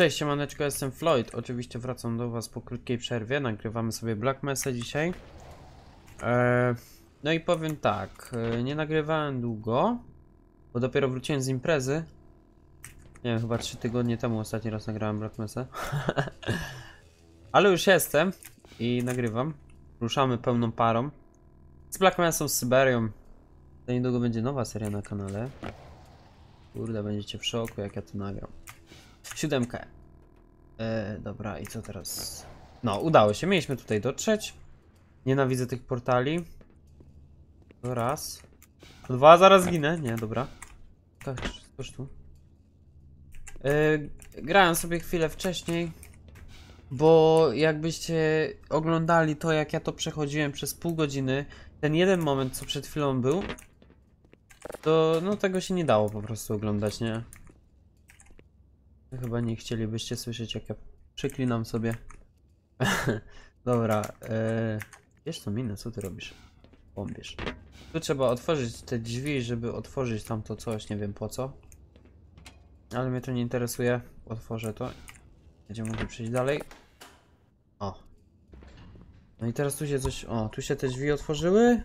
Cześć, siemaneczko, jestem Floyd. Oczywiście wracam do was po krótkiej przerwie. Nagrywamy sobie Black Mesa dzisiaj. No i powiem tak, nie nagrywałem długo, bo dopiero wróciłem z imprezy. Nie wiem, chyba 3 tygodnie temu ostatni raz nagrałem Black Mesa. Ale już jestem i nagrywam. Ruszamy pełną parą. Z Black Mesą, z Syberią. To niedługo będzie nowa seria na kanale. Kurde, będziecie w szoku, jak ja to nagram. 7K. Dobra, i co teraz? No, udało się. Mieliśmy tutaj dotrzeć. Nienawidzę tych portali. To raz. To dwa, zaraz ginę. Nie, dobra. Tak, coś tu. Grałem sobie chwilę wcześniej, bo jakbyście oglądali to, jak ja to przechodziłem przez pół godziny, ten jeden moment, co przed chwilą był, to no tego się nie dało po prostu oglądać, nie? Chyba nie chcielibyście słyszeć, jak ja przyklinam sobie. Dobra, wiesz to minę, co ty robisz? Bombisz. Tu trzeba otworzyć te drzwi, żeby otworzyć tamto coś, nie wiem po co. Ale mnie to nie interesuje. Otworzę to. Będziemy mogli przejść dalej. O. No i teraz tu się coś... O, tu się te drzwi otworzyły.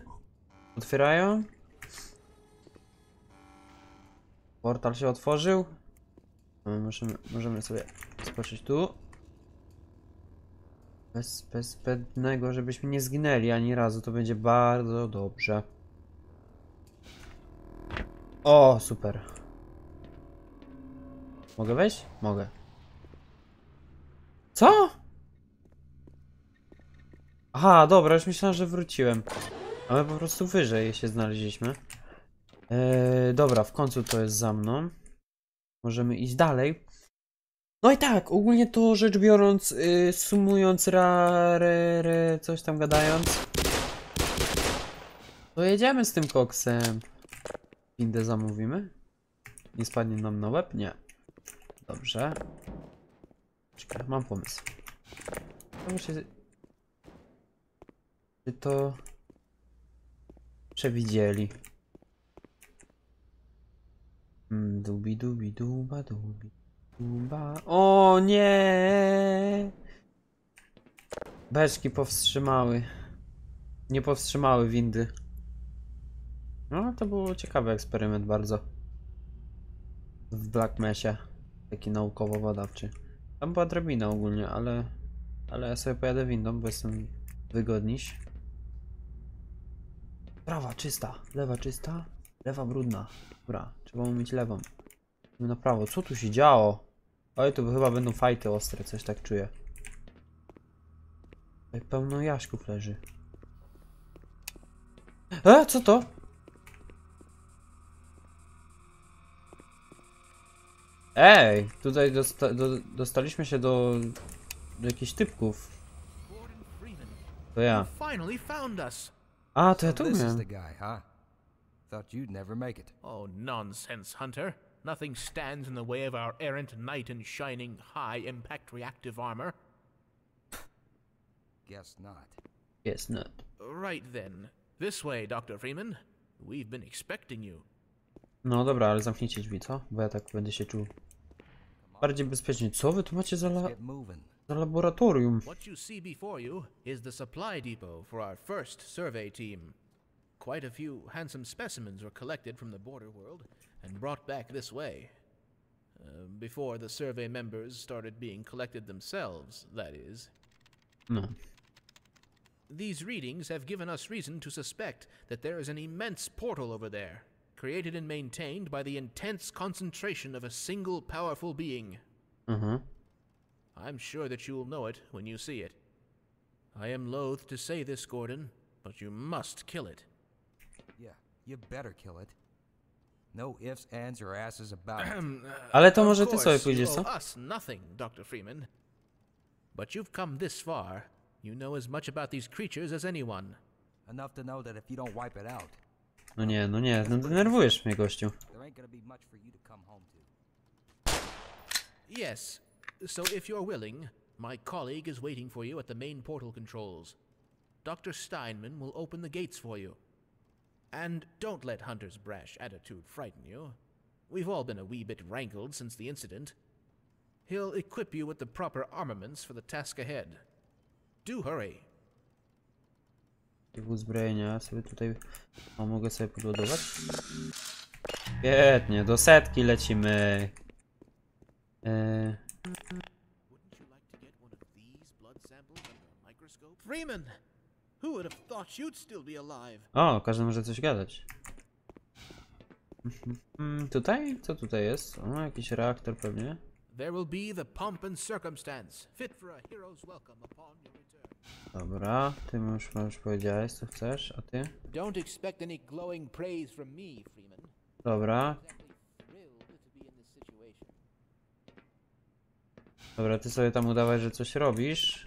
Otwierają. Portal się otworzył. Możemy sobie skoczyć tu. Bez zbędnego, żebyśmy nie zginęli ani razu. To będzie bardzo dobrze. O, super. Mogę wejść? Mogę. Co? Aha, dobra, już myślałem, że wróciłem. A my po prostu wyżej się znaleźliśmy. Dobra, w końcu to jest za mną. Możemy iść dalej. No i tak, ogólnie to rzecz biorąc, sumując, coś tam gadając, to jedziemy z tym koksem. Windę zamówimy. Nie spadnie nam na łeb? Nie. Dobrze. Czekaj, mam pomysł. Czy to przewidzieli? Dubi, dubi, duba, dubi, duba. O nie! Beczki powstrzymały. Nie powstrzymały windy. No, to był ciekawy eksperyment bardzo. W Black Mesie. Taki naukowo-badawczy. Tam była drabina ogólnie, ale ja sobie pojadę windą, bo jestem wygodniejszy. Prawa czysta, lewa brudna. Dobra, trzeba umyć lewą. Idziemy na prawo. Co tu się działo? Oj, to chyba będą fajty ostre, coś tak czuję. Tutaj pełno jaśków leży. Co to? Ej, tutaj dostaliśmy się do jakichś typków. To ja. A, to ja tu miałem. Thought you'd never make it. Oh, nonsense, Hunter. Nothing stands in the way of our errant knight in shining high-impact reactive armor. Guess not. Guess not. Right then. This way, Dr. Freeman. We've been expecting you. No dobra, ale zamknijcie drzwi, co? Bo ja tak będę się czuł bardziej bezpiecznie. Co wy tu macie za laboratorium? What you see before you is the supply depot for our first survey team. Quite a few handsome specimens were collected from the border world and brought back this way. Before the survey members started being collected themselves, that is. No. These readings have given us reason to suspect that there is an immense portal over there, created and maintained by the intense concentration of a single powerful being. Uh-huh. I'm sure that you will know it when you see it. I am loath to say this, Gordon, but you must kill it. You better kill it. No ifs, ands, or asses about it. Ale to może ty sobie pójdziesz, co? Nothing, Dr. Freeman. But you've come this far. You know as much about these creatures as anyone. Enough to know that if you don't wipe it out. No nie, denerwujesz mnie, gościu. There ain't gonna be much for you to come home to. Yes. So if you're willing, my colleague is waiting for you at the main portal controls. Dr. Steinman will open the gates for you. And don't let Hunter's brash attitude frighten you. We've all been a wee bit rankled since the incident. He'll equip you with the proper armaments for the task ahead. Do hurry! Typ uzbrojenia sobie tutaj... O, mogę sobie podładować? Świetnie, do setki lecimy! Freeman! Who would have thought you'd still be alive? O, każdy może coś gadać. Tutaj? Co tutaj jest? O, jakiś reaktor pewnie. Dobra, ty już powiedziałeś co chcesz, a ty? Dobra. Dobra, ty sobie tam udawaj, że coś robisz.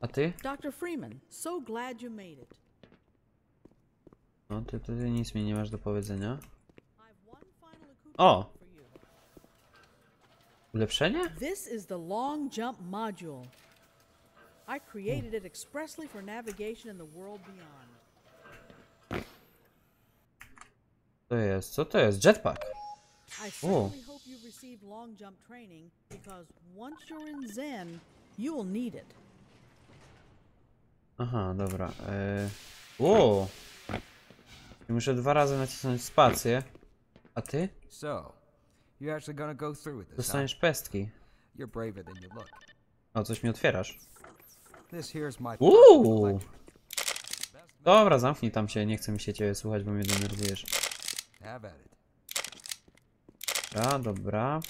A ty? Dr. Freeman, so glad you made it. No, ty tutaj nic mi nie masz do powiedzenia. O! Ulepszenie? This is the long jump module. I created it expressly for navigation in the world beyond. To jest, co to jest? Jetpack. I certainly hope you received long jump training because once you're in Xen, you will need it. Aha, dobra. Wow. Muszę 2 razy nacisnąć spację. A ty? Dostaniesz pestki. O, coś mi otwierasz. Uuu! Dobra, zamknij tam się, nie chcę mi się ciebie słuchać, bo mnie denerwujesz. Dobra, dobra.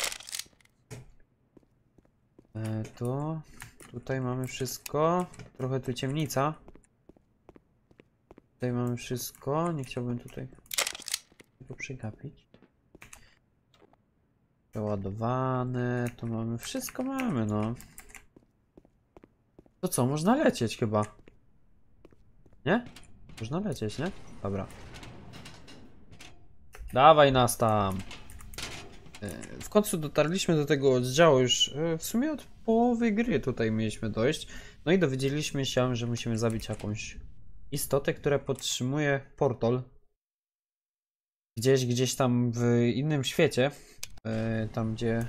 Tu... Tutaj mamy wszystko. Trochę tu ciemnica. Tutaj mamy wszystko. Nie chciałbym tutaj tego przegapić. Przeładowane. Tu mamy wszystko, mamy no. To co? Można lecieć chyba. Nie? Można lecieć, nie? Dobra. Dawaj nas tam. W końcu dotarliśmy do tego oddziału już w sumie od połowy gry tutaj mieliśmy dojść. No i dowiedzieliśmy się, że musimy zabić jakąś istotę, która podtrzymuje portal gdzieś tam w innym świecie. Tam gdzie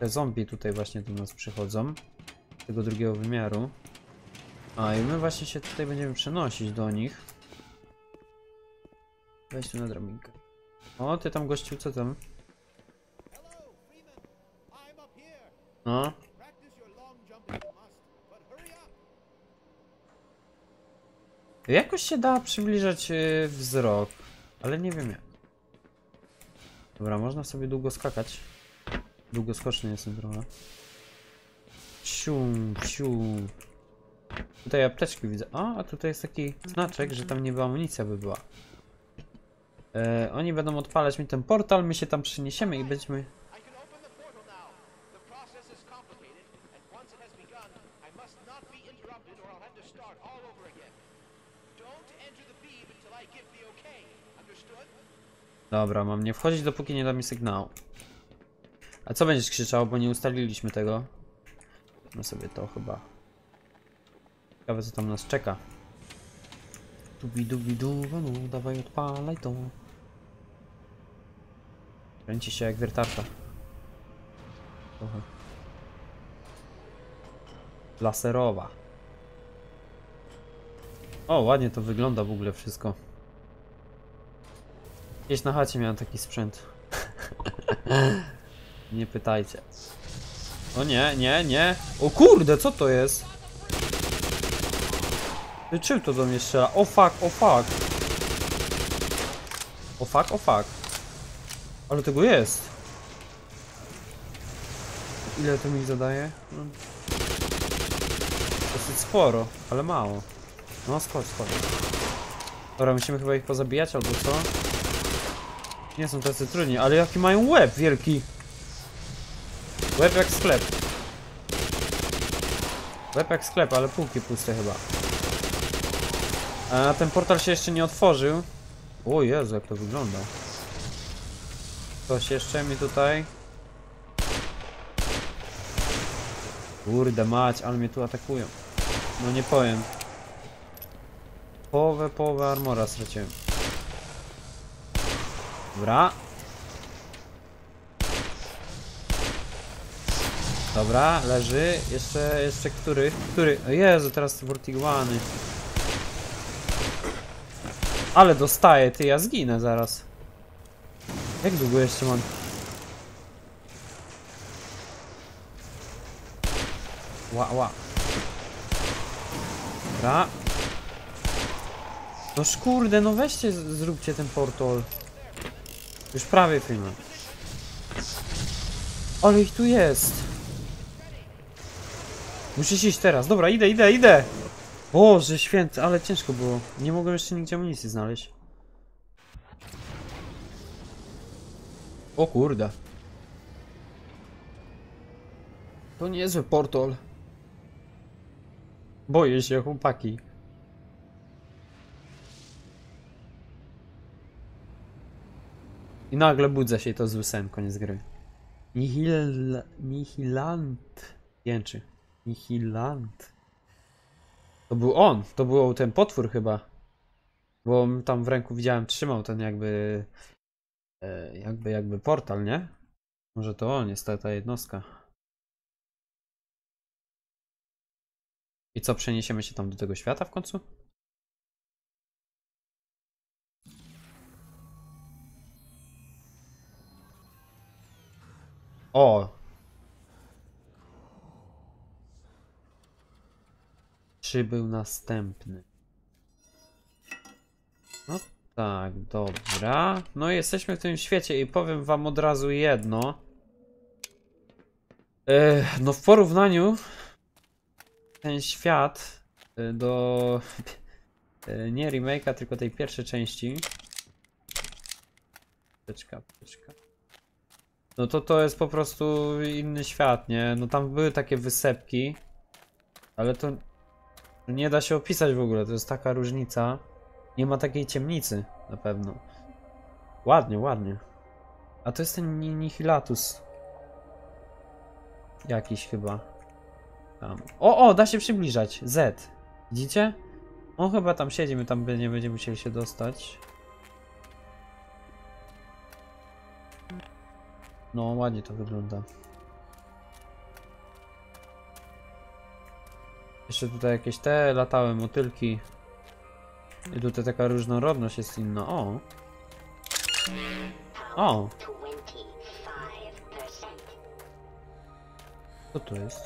te zombie tutaj właśnie do nas przychodzą. Z tego drugiego wymiaru. A i my właśnie się tutaj będziemy przenosić do nich. Weź tu na drabinkę. O, ty tam gościu, co tam? No. Jakoś się da przybliżać wzrok, ale nie wiem jak. Dobra, można sobie długo skakać. Długoskoczny jestem trochę. Cium, cium. Tutaj apteczki widzę. A tutaj jest taki znaczek, że tam niby amunicja by była. Oni będą odpalać mi ten portal, my się tam przeniesiemy i będziemy... Dobra, mam nie wchodzić, dopóki nie da mi sygnału. A co będziesz krzyczał, bo nie ustaliliśmy tego. No sobie to chyba. Ciekawe co tam nas czeka. Dubi-dubi-du, no dawaj odpalaj to. Kręci się jak wiertarka. Trochę. Laserowa. O, ładnie to wygląda w ogóle wszystko. Gdzieś na chacie miałem taki sprzęt. Nie pytajcie. O nie, nie, nie. O kurde, co to jest? Czym to do mnie strzela? O fuck, o fuck. O fuck, o fuck. Ale tego jest. Ile to mi zadaje? No. Dosyć sporo, ale mało. No skocz, skocz. Dobra, musimy chyba ich pozabijać albo co? Nie są tacy trudni, ale jaki mają łeb wielki. Łeb jak sklep. Łeb jak sklep, ale półki puste chyba. A ten portal się jeszcze nie otworzył. O Jezu, jak to wygląda. Coś jeszcze mi tutaj. Kurde mać, ale mnie tu atakują. No nie powiem. Połowę armora straciłem. Dobra. Dobra, leży. Jeszcze który? Który? O Jezu, teraz vortigłany. Ale dostaję, ty, ja zginę zaraz. Jak długo jeszcze mam? Ła. Dobra. No kurde, no weźcie, zróbcie ten portal. Już prawie filmem. Ale ich tu jest. Muszę się iść teraz. Dobra, idę. Boże święty, ale ciężko było. Nie mogłem jeszcze nigdzie amunicji znaleźć. O kurde. To niezły portal. Boję się, chłopaki. I nagle budzę się i to zły sen, koniec gry. Nihilanth. Jęczy. Nihilanth. To był on. To był ten potwór chyba. Bo tam w ręku widziałem, trzymał ten jakby portal, nie? Może to on jest ta jednostka. I co, przeniesiemy się tam do tego świata w końcu? O! 3 był następny. No tak, dobra. No i jesteśmy w tym świecie i powiem wam od razu jedno. No w porównaniu ten świat do nie remake'a, tylko tej pierwszej części. Pyczka. No to jest po prostu inny świat, nie? No tam były takie wysepki, ale to nie da się opisać w ogóle, to jest taka różnica. Nie ma takiej ciemnicy, na pewno. Ładnie. A to jest ten Nihilatus. Jakiś chyba. Tam. O, da się przybliżać. Z. Widzicie? On chyba tam siedzi, my tam nie będziemy musieli się dostać. No, ładnie to wygląda. Jeszcze tutaj jakieś te latały motylki. I tutaj taka różnorodność jest inna. O! Co to jest?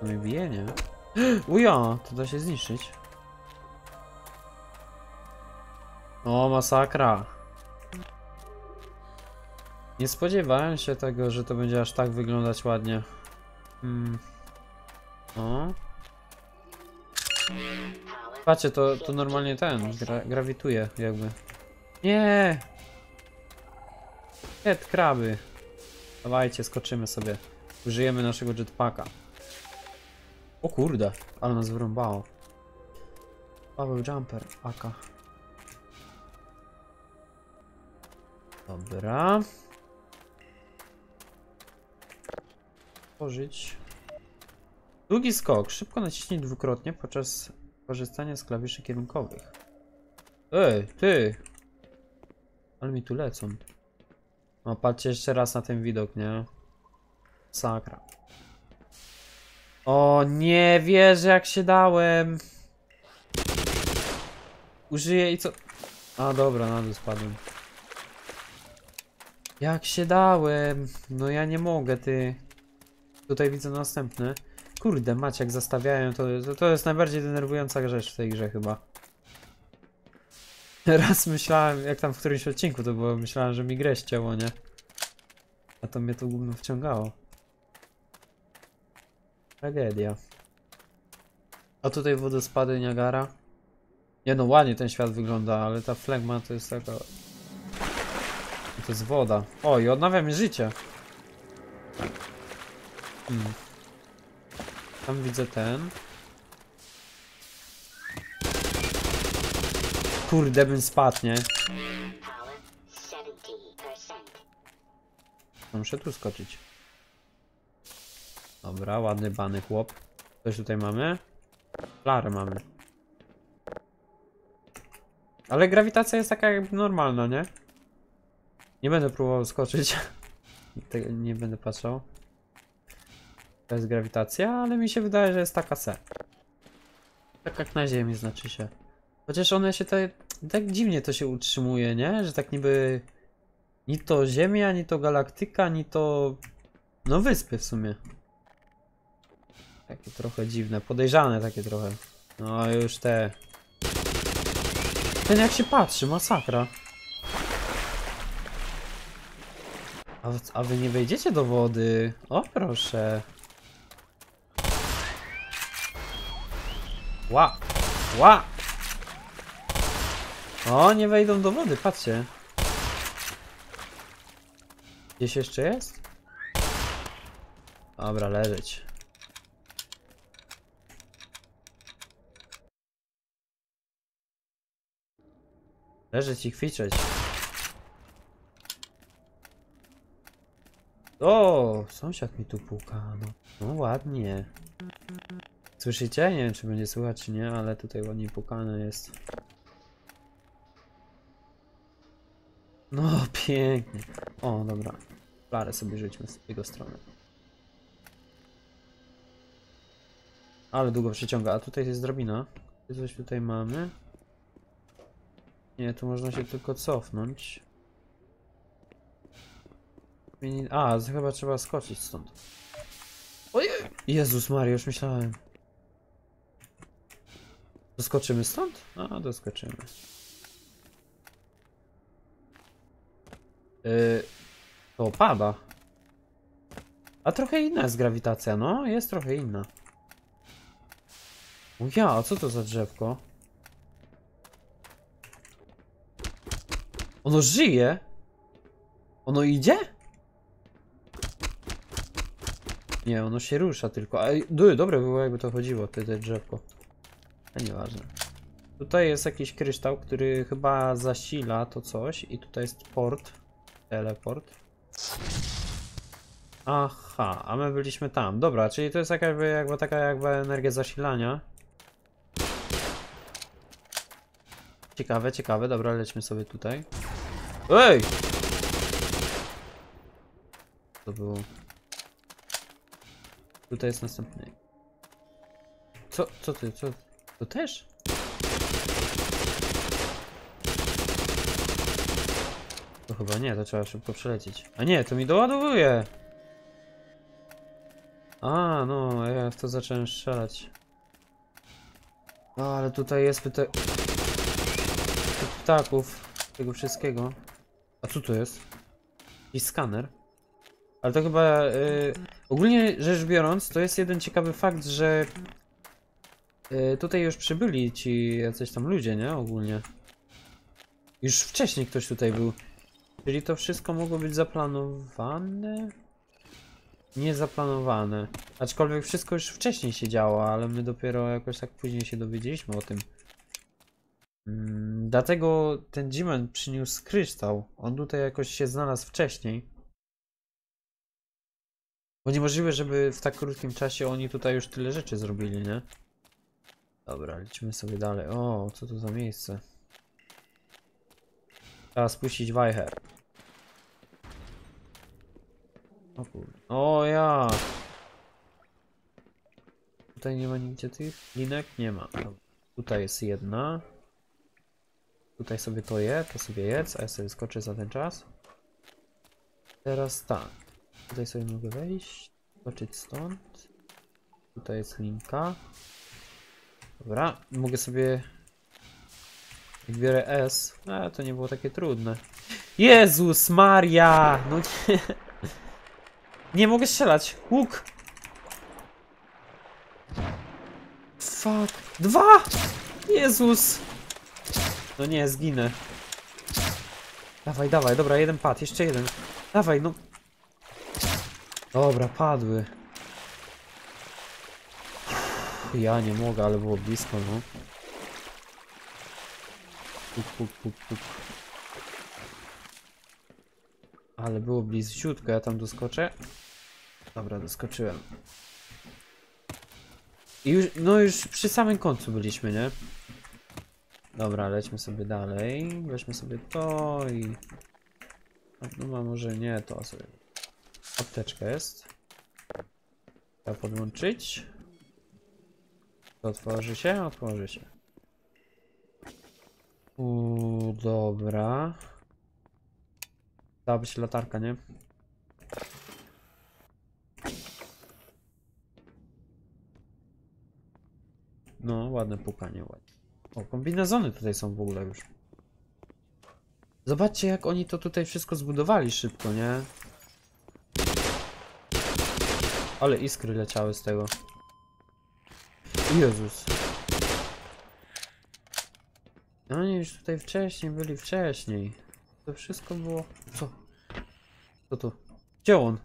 To mi bije, nie? Ujo! To da się zniszczyć. O, masakra! Nie spodziewałem się tego, że to będzie aż tak wyglądać ładnie. O. Patrzcie, to normalnie ten grawituje jakby. Nie! Jet kraby. Dawajcie, skoczymy sobie. Użyjemy naszego jetpacka. O kurde, ale nas wyrąbało. Paweł Jumper, AK. Dobra. Tworzyć. Długi skok. Szybko naciśnij dwukrotnie podczas korzystania z klawiszy kierunkowych. Ej, ty! Ale mi tu lecą. No patrzcie jeszcze raz na ten widok, nie? Sakra. O, nie wierzę, jak się dałem. Użyję i co? A dobra, na dół spadłem. Jak się dałem? No ja nie mogę, ty. Tutaj widzę następny. Kurde, Maciek, zastawiają. To jest najbardziej denerwująca rzecz w tej grze chyba. Raz myślałem, jak tam w którymś odcinku to było, myślałem, że mi grę ścięło, nie? A to mnie to gówno wciągało. Tragedia. A tutaj wodospady Niagara. Nie no, ładnie ten świat wygląda, ale ta flegma to jest taka... To jest woda. O, i odnawia mi życie. Tam widzę ten. Kurde, bym spadł, nie? Muszę tu skoczyć. Dobra, ładny bany chłop. Coś tutaj mamy? Flarę mamy. Ale grawitacja jest taka jakby normalna, nie? Nie będę próbował skoczyć. Nie będę patrzał. To jest grawitacja, ale mi się wydaje, że jest taka se. Tak jak na ziemi, znaczy się. Chociaż one się tak dziwnie to się utrzymuje, nie? Że tak niby ni to Ziemia, ni to galaktyka, ni to... no wyspy w sumie. Takie trochę dziwne, podejrzane takie trochę. No już te... ten jak się patrzy, masakra. A wy nie wejdziecie do wody. O proszę. Ła! Ła! O, nie wejdą do wody, patrzcie. Gdzieś jeszcze jest? Dobra, leżeć. Leżeć i kwiczeć. O, sąsiad mi tu puka. No, no ładnie. Słyszycie? Nie wiem, czy będzie słychać, czy nie, ale tutaj ładnie pukane jest. No, pięknie. O, dobra. Flarę sobie rzućmy z jego strony. Ale długo przeciąga. A tutaj jest drabina. Coś tutaj mamy. Nie, tu można się tylko cofnąć. A, chyba trzeba skoczyć stąd. Ojej! Jezus Maria, już myślałem. Doskoczymy stąd? A, doskoczymy. To pada. A trochę inna jest grawitacja, no. Jest trochę inna. O ja, a co to za drzewko? Ono żyje? Ono idzie? Nie, ono się rusza tylko. Ej, dobre by było, jakby to chodziło, te drzewko. A nieważne. Tutaj jest jakiś kryształ, który chyba zasila to coś. I tutaj jest port. Teleport. Aha, a my byliśmy tam. Dobra, czyli to jest taka jakby energia zasilania. Ciekawe, ciekawe. Dobra, lećmy sobie tutaj. Ej! To było... tutaj jest następny. Co ty? Co? To też? To chyba nie, to trzeba szybko przelecieć. A nie, to mi doładowuje! A, no, ja w to zacząłem strzelać. No, ale tutaj jest tych ptaków, tego wszystkiego. A co to jest? I skaner. Ale to chyba... ogólnie rzecz biorąc, to jest jeden ciekawy fakt, że... tutaj już przybyli ci jacyś tam ludzie, nie? Ogólnie. Już wcześniej ktoś tutaj był. Czyli to wszystko mogło być zaplanowane? Niezaplanowane. Aczkolwiek wszystko już wcześniej się działo, ale my dopiero jakoś tak później się dowiedzieliśmy o tym. Dlatego ten G-man przyniósł kryształ. On tutaj jakoś się znalazł wcześniej. Bo niemożliwe, żeby w tak krótkim czasie oni tutaj już tyle rzeczy zrobili, nie? Dobra, lecimy sobie dalej. O, co to za miejsce? Trzeba spuścić wajchę. O kurde. O ja! Tutaj nie ma nigdzie tych linek? Nie ma. Dobra. Tutaj jest jedna. Tutaj sobie jedz, a ja sobie skoczę za ten czas. Teraz tak. Tutaj sobie mogę wejść. Skoczyć stąd. Tutaj jest linka. Dobra, mogę sobie... jak biorę S, a to nie było takie trudne. Jezus Maria! No nie. Nie mogę strzelać. Łuk! Fuck. Dwa! Jezus! No nie, zginę. Dawaj, dawaj, dobra, jeden padł, jeszcze jeden. Dawaj, no. Dobra, padły. Ja nie mogę, ale było blisko, no. Puk, puk, puk, puk. Ale było bliziutko, ja tam doskoczę. Dobra, doskoczyłem. I już, no już przy samym końcu byliśmy, nie? Dobra, lećmy sobie dalej. Weźmy sobie to i... no może nie, to sobie... apteczka jest. Trzeba podłączyć. Otworzy się? Otworzy się. Dobra. Dała być latarka, nie? No, ładne pukanie, ładnie. O, kombinezony tutaj są w ogóle już. Zobaczcie, jak oni to tutaj wszystko zbudowali szybko, nie? Ale iskry leciały z tego. Jezus. Oni już tutaj wcześniej byli, wcześniej. To wszystko było... Co? Co tu? Gdzie on?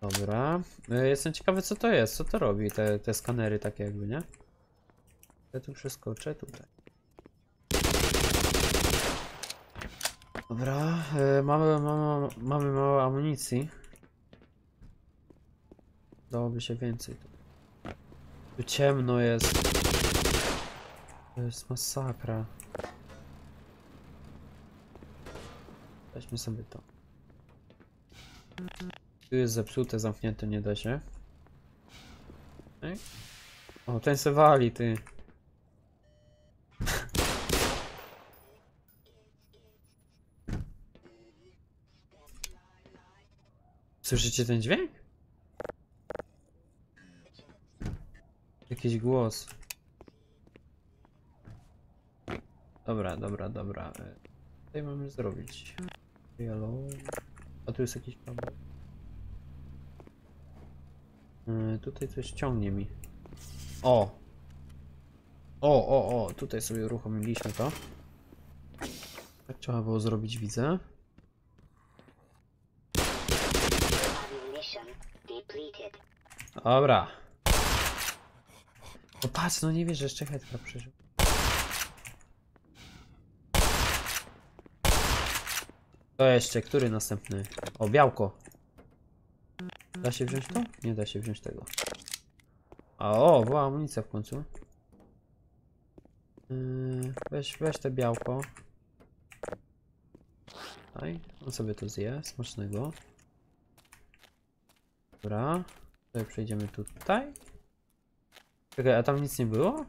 Dobra. Jestem ciekawy, co to jest, co to robi, te skanery takie jakby, nie? Ja tu przeskoczę tutaj. Dobra, mamy mało amunicji. Dałoby się więcej tu. Tu ciemno jest. To jest masakra. Weźmy sobie to. Tu jest zepsute, zamknięte, nie da się. Okay. O, ten se wali, ty. Słyszycie ten dźwięk? Jakiś głos. Dobra, dobra, dobra. Tutaj mamy zrobić. Hello. A tu jest jakiś problem. Tutaj coś ciągnie mi. O! O, o, o! Tutaj sobie uruchomiliśmy to. Tak trzeba było zrobić, widzę. Dobra. No patrz, no nie wiesz, że jeszcze headka przeżył. To jeszcze, który następny? O, białko. Da się wziąć to? Nie da się wziąć tego. A o, była amunicja w końcu. Weź te białko. Daj, on sobie to zje, smacznego. Dobra, tutaj przejdziemy tutaj. Czekaj, a tam nic nie było?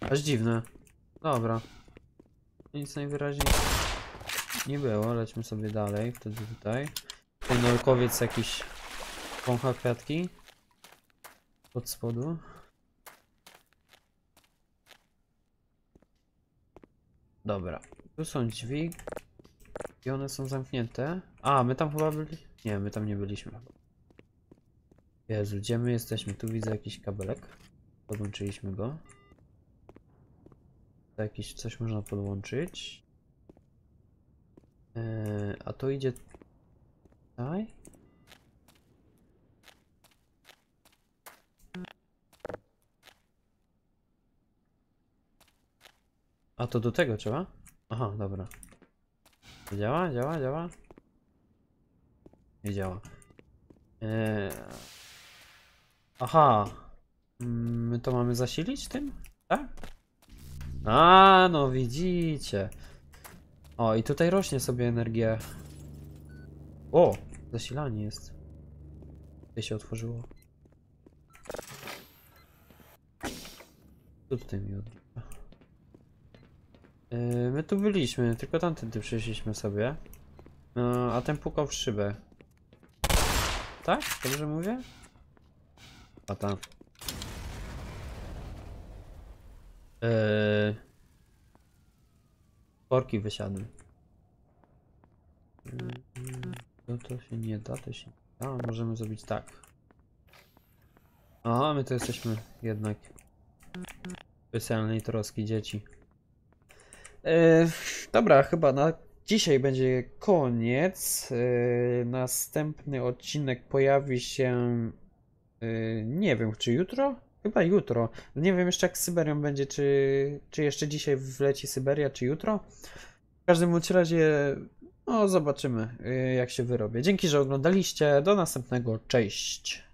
Aż dziwne. Dobra. Nic najwyraźniej nie było, lećmy sobie dalej, wtedy tutaj. Ten naukowiec jakiś wącha kwiatki. Od spodu. Dobra, tu są drzwi. I one są zamknięte. A, my tam chyba byli? Nie, my tam nie byliśmy. Jezu, gdzie my jesteśmy? Tu widzę jakiś kabelek. Podłączyliśmy go. To jakieś coś można podłączyć. A to idzie tutaj. A to do tego trzeba? Aha, dobra. Działa, działa, działa. Nie działa. Aha. My to mamy zasilić tym? Tak? A, no widzicie. O, i tutaj rośnie sobie energia. O, zasilanie jest. Tutaj się otworzyło. Co tutaj mi odbywa? My tu byliśmy, tylko tamtędy przeszliśmy sobie. A ten pukał w szybę. Tak? Dobrze mówię? A tam. Korki wysiadły. No to się nie da, to się nie da. Możemy zrobić tak. Aha, my to jesteśmy jednak specjalnej troski dzieci. Dobra, chyba na dzisiaj będzie koniec. Następny odcinek pojawi się... nie wiem, czy jutro? Chyba jutro. Nie wiem jeszcze jak z Syberią będzie, czy jeszcze dzisiaj wleci Syberia, czy jutro. W każdym bądź razie, no zobaczymy jak się wyrobię. Dzięki, że oglądaliście. Do następnego. Cześć!